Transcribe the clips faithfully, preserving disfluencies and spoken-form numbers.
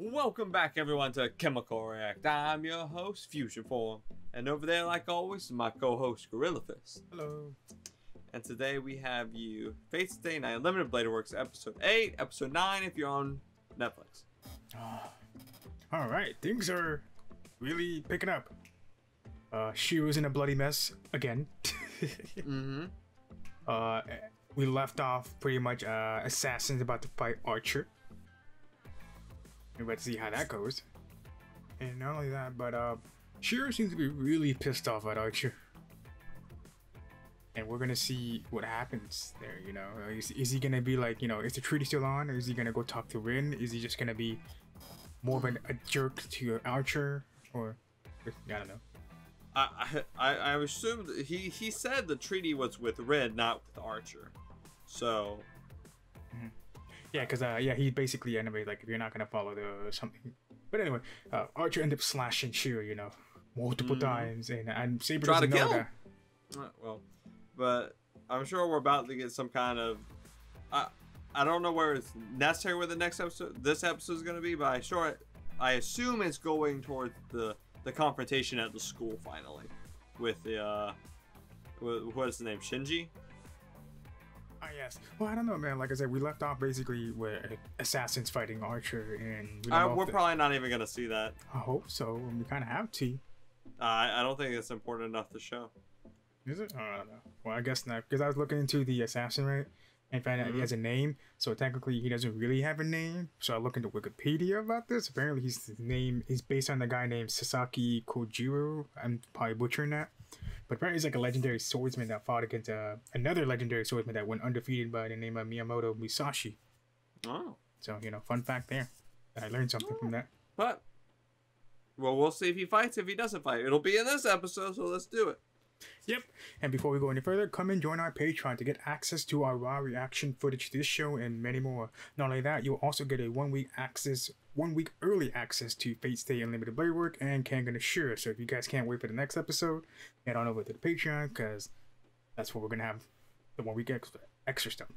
Welcome back everyone to Chemical React. I'm your host, FuZionForm, and over there like always, my co-host, GorillaFist. Hello. And today we have you, Fate Stay Night Unlimited Blade Works, Episode eight, Episode nine if you're on Netflix. Oh, alright, things are really picking up. Uh, she was in a bloody mess, again. mm-hmm. Uh, we left off pretty much uh, assassins about to fight Archer. We're about to see how that goes. And not only that, but uh, Shirou seems to be really pissed off at Archer. And we're gonna see what happens there, you know. Is, is he gonna be like, you know, is the treaty still on? Is he gonna go talk to Rin? Is he just gonna be more of an, a jerk to your Archer? Or, I don't know. I, I, I assumed that he, he said the treaty was with Rin, not with Archer. So... Mm-hmm. Yeah, because uh, yeah, he basically anyway, like, if you're not gonna follow the something. But anyway, uh, Archer ended up slashing Shirou, you know, multiple mm. times, and and Saber doesn't know that. Right, well, but I'm sure we're about to get some kind of. I I don't know where it's necessary where the next episode, this episode is gonna be, but I sure I assume it's going towards the the confrontation at the school finally, with the uh, with, what is the name, Shinji. Oh, yes. Well, I don't know, man. Like I said, we left off basically with assassins fighting Archer, and we I, we're the... probably not even gonna see that. I hope so. And we kind of have to. Uh, I don't think it's important enough to show. Is it? Oh, I don't know. Well, I guess not, because I was looking into the assassin, right, and found out mm-hmm. he has a name. So technically, he doesn't really have a name. So I looked into Wikipedia about this. Apparently, his name is based on the guy named Sasaki Kojiro. I'm probably butchering that. But apparently he's like a legendary swordsman that fought against uh, another legendary swordsman that went undefeated by the name of Miyamoto Musashi. Oh. So, you know, fun fact there. I learned something oh. from that. But, well, we'll see if he fights. If he doesn't fight, it'll be in this episode, so let's do it. Yep. And before we go any further, come and join our Patreon to get access to our raw reaction footage to this show and many more. Not only that, you'll also get a one-week access, one-week early access to Fate Stay Unlimited Blade Works and Kengan Ashura. So if you guys can't wait for the next episode, head on over to the Patreon because that's where we're gonna have the one-week extra, extra stuff.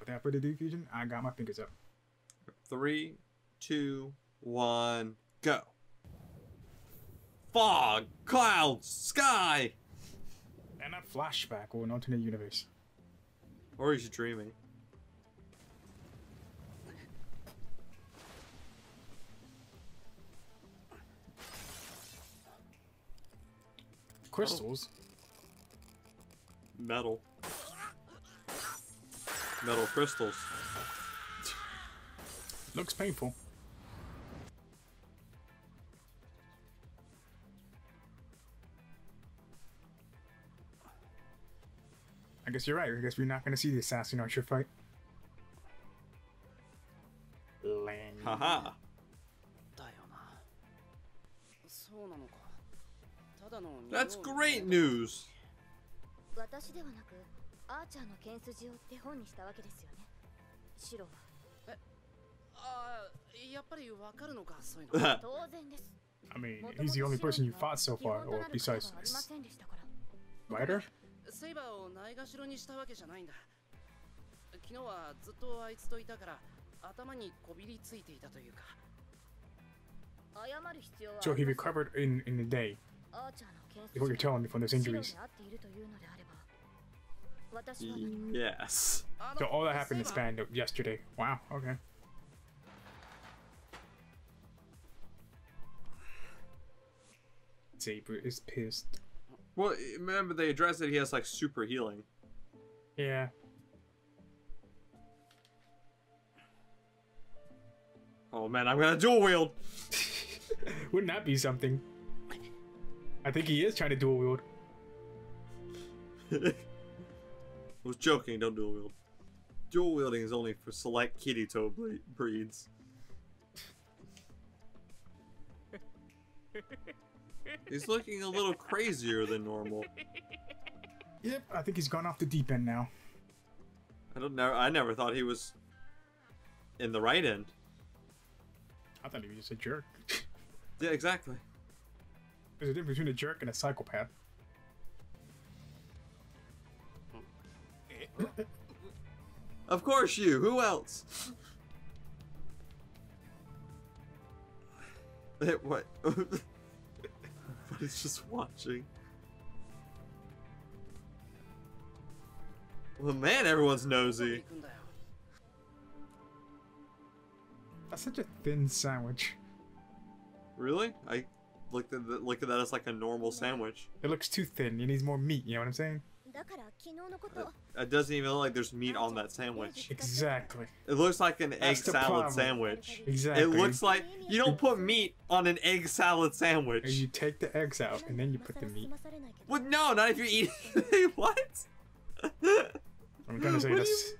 Without further ado, Fusion, I got my fingers up. Three, two, one, go. Fog, clouds, sky. And a flashback or an alternate universe. Or he's dreaming. Crystals? Metal. Metal crystals. Looks painful. I guess you're right. I guess we're not going to see the assassin Archer fight. Lame. Haha. That's great news. I mean, he's the only person you fought so far, or besides Rider? So he recovered in in a day. Is what you're telling me from those injuries? Yes. So all that happened in Spain yesterday. Wow. Okay. Saber is pissed. Well, remember they addressed that he has like super healing. Yeah. Oh man, I'm gonna dual wield. Wouldn't that be something? I think he is trying to dual wield. I was joking. Don't dual wield. Dual wielding is only for select Kirito breeds. He's looking a little crazier than normal. Yep, I think he's gone off the deep end now. I don't know. I never thought he was in the right end. I thought he was just a jerk. Yeah, exactly. There's a difference between a jerk and a psychopath. Of course you. Who else? It what? But he's just watching. Well, man, everyone's nosy. That's such a thin sandwich. Really? I looked at, the, looked at that as like a normal sandwich. It looks too thin. You need more meat, you know what I'm saying? It, it doesn't even look like there's meat on that sandwich. Exactly. It looks like an egg salad sandwich. Exactly. It looks like... You don't put meat on an egg salad sandwich. You take the eggs out and then you put the meat. Well, no, not if you're eating... What? I'm gonna say this.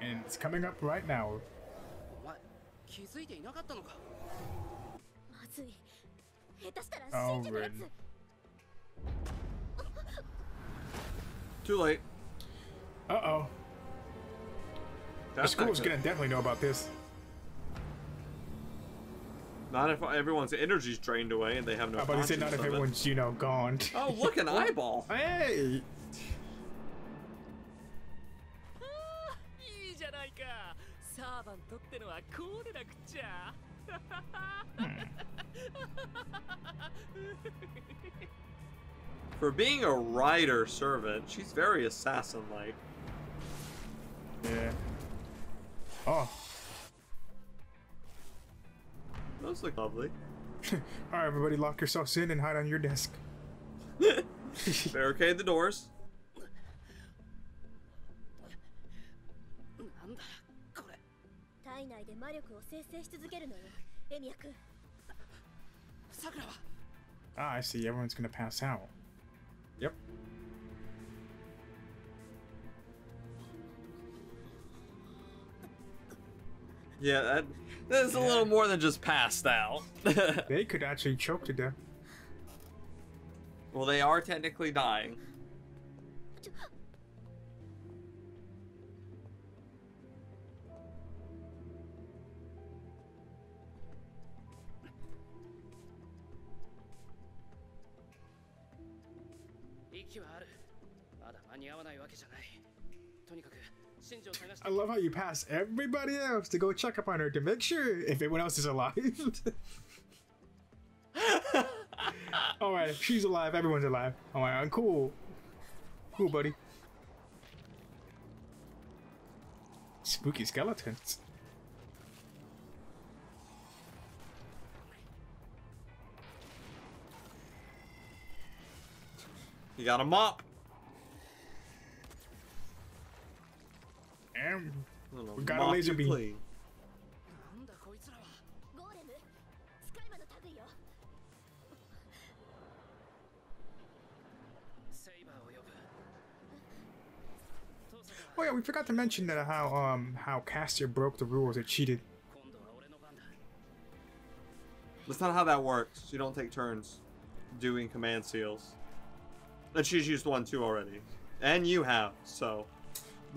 And it's coming up right now. Oh, Rin. Too late. Uh-oh. The school's gonna definitely know about this. Not if everyone's energy's drained away and they have no. I was about to say not if everyone's, you know, gone. Oh, look, an eyeball. Hey. For being a rider servant, she's very assassin-like. Yeah. Oh. Those look lovely. All right, everybody, lock yourselves in and hide on your desk. Barricade the doors. Ah, I see. Everyone's gonna pass out. Yep. Yeah, that, that's a little more than just passed out. They could actually choke to death. Well, they are technically dying. I love how you pass everybody else to go check up on her to make sure if everyone else is alive. Alright, if she's alive, everyone's alive. Alright, cool. Cool, buddy. Spooky skeletons. You got a mop. And we got a laser beam. Play. Oh yeah, we forgot to mention that how um how Caster broke the rules or cheated. That's not how that works. You don't take turns doing command seals. And she's used one too already, and you have so.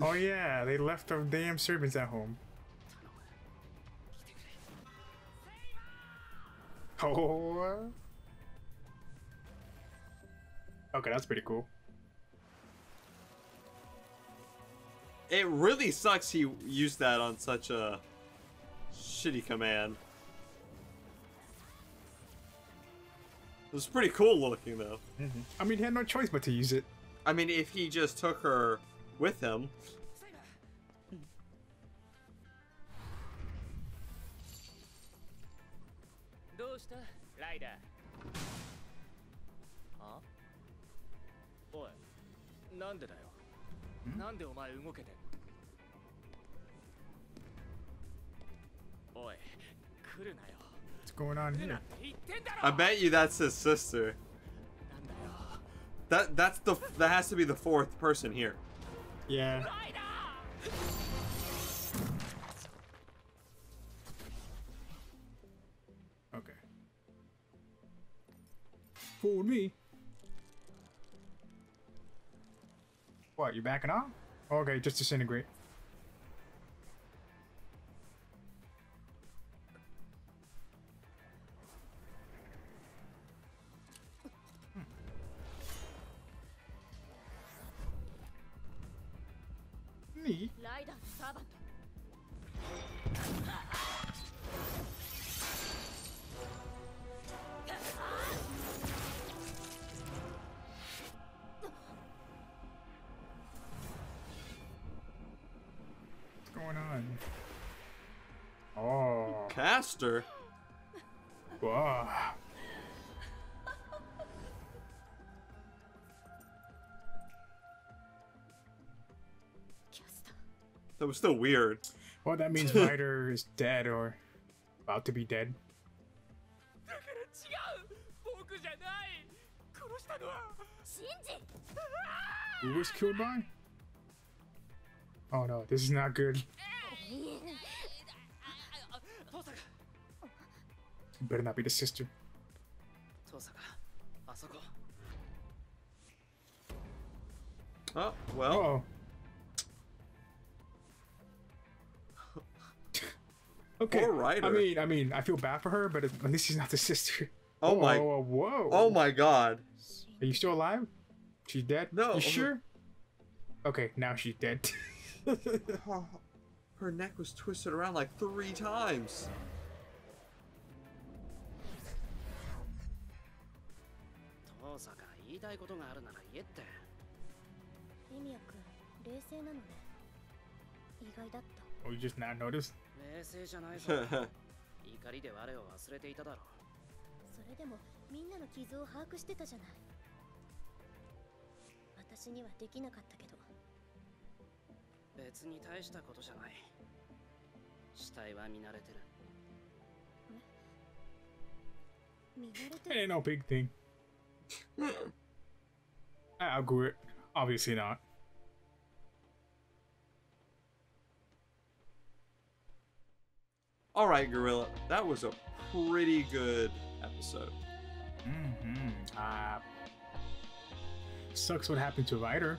Oh yeah, they left their damn servants at home. Oh. Okay, that's pretty cool. It really sucks he used that on such a shitty command. It was pretty cool looking though. Mm-hmm. I mean, he had no choice but to use it. I mean, if he just took her with him. Rider. Huh? Oi. Nande da yo? Nande omae ugoketten? Oi. Kuru na yo. What's going on here? I bet you that's his sister. That that's the that has to be the fourth person here. Yeah. Okay. Fooled me. What, you backing off? Okay, just disintegrate. me? What's going on? Oh, Caster. Wow. That was still weird. Well, that means Rider is dead or about to be dead. Who was killed by? Oh no, this is not good. It better not be the sister. Oh, well. Uh oh. Okay. Or Rider. I mean, I mean, I feel bad for her, but at least she's not the sister. Oh, oh my! Whoa, whoa! Oh my God! Are you still alive? She's dead. No. You sure? Okay, now she's dead. Her neck was twisted around like three times. Oh, you just not noticed? It ain't no big thing. I outgrew it. Obviously not. All right, Gorilla, that was a pretty good episode. Mm-hmm. Uh, sucks what happened to Rider.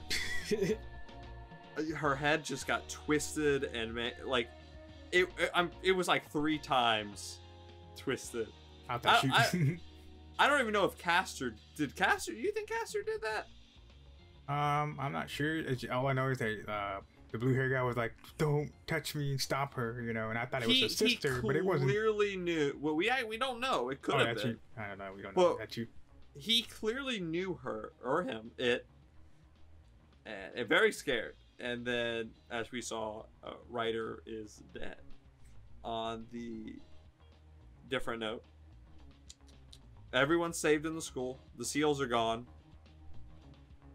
Her head just got twisted and like, it. It, I'm, it was like three times twisted. I, I, I don't even know if Caster did. Caster, you think Caster did that? Um, I'm not sure. It's, all I know is that. Uh, The blue hair guy was like, "Don't touch me, stop her," you know, and I thought it was he, her sister, but it wasn't. He clearly knew. Well, we we don't know. It could oh, have been. You. I don't know. We don't but know. That's you. He clearly knew her or him. It and, and very scared. And then, as we saw, uh, Rider is dead. On the different note, everyone's saved in the school. The seals are gone.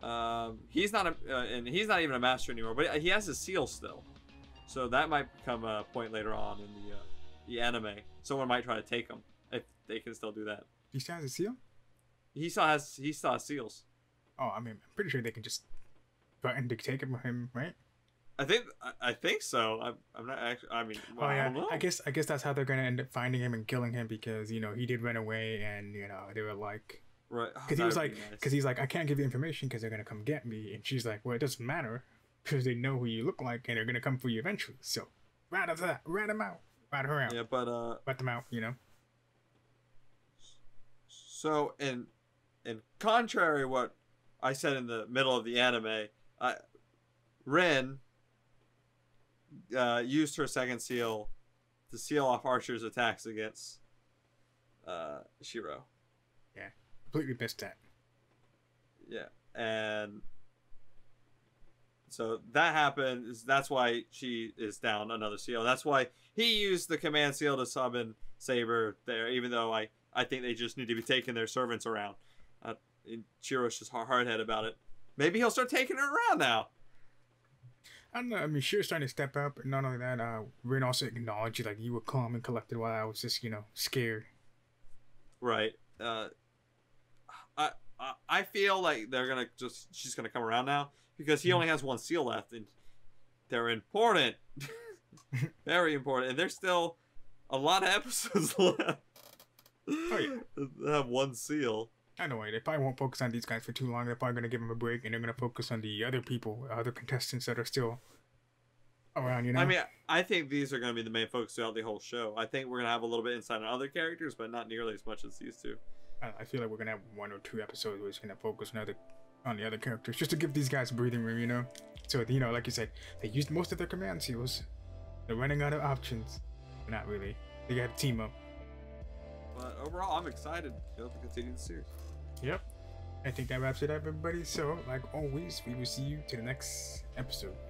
Um, he's not a, uh, and he's not even a master anymore, but he has his seal still, so that might become a point later on in the uh, the anime. Someone might try to take him if they can still do that. He still has a seal. He still has he still has seals. Oh, I mean, I'm pretty sure they can just threaten to take him, him, right? I think I, I think so. I'm I'm not actually. I mean, well, oh yeah. I don't know. I guess I guess that's how they're gonna end up finding him and killing him because you know he did run away and you know they were like. Right, because oh, he was like, because nice. he's like, I can't give you information because they're gonna come get me, and she's like, well, it doesn't matter because they know who you look like and they're gonna come for you eventually. So, rat of that, rat him out, rat her out. Yeah, but uh, rat them out, you know. So, and and contrary to what I said in the middle of the anime, I, Rin, uh, used her second seal to seal off Archer's attacks against, uh, Shirou. Yeah. Completely missed that. Yeah, and so that happened. That's why she is down another seal. That's why he used the command seal to summon Saber there, even though I, I think they just need to be taking their servants around. Uh, Shirou's just hard-headed about it. Maybe he'll start taking her around now. I don't know. I mean, Shirou's starting to step up. Not only that, uh, Rin also acknowledged, like, you were calm and collected while I was just, you know, scared. Right. Uh... I I feel like they're gonna just she's gonna come around now because he only has one seal left and they're important, very important, and there's still a lot of episodes left. Oh yeah, they have one seal. I know, right? They probably won't focus on these guys for too long. They're probably gonna give them a break and they're gonna focus on the other people, other contestants that are still around. You know, I mean, I think these are gonna be the main focus throughout the whole show. I think we're gonna have a little bit insight on other characters, but not nearly as much as these two. I feel like we're gonna have one or two episodes where it's gonna focus on other on the other characters, just to give these guys breathing room, you know? So, you know, like you said, they used most of their command seals. They're running out of options. Not really. They gotta team up. But overall, I'm excited to be continuing the series. Yep. I think that wraps it up, everybody. So, like always, we will see you to the next episode.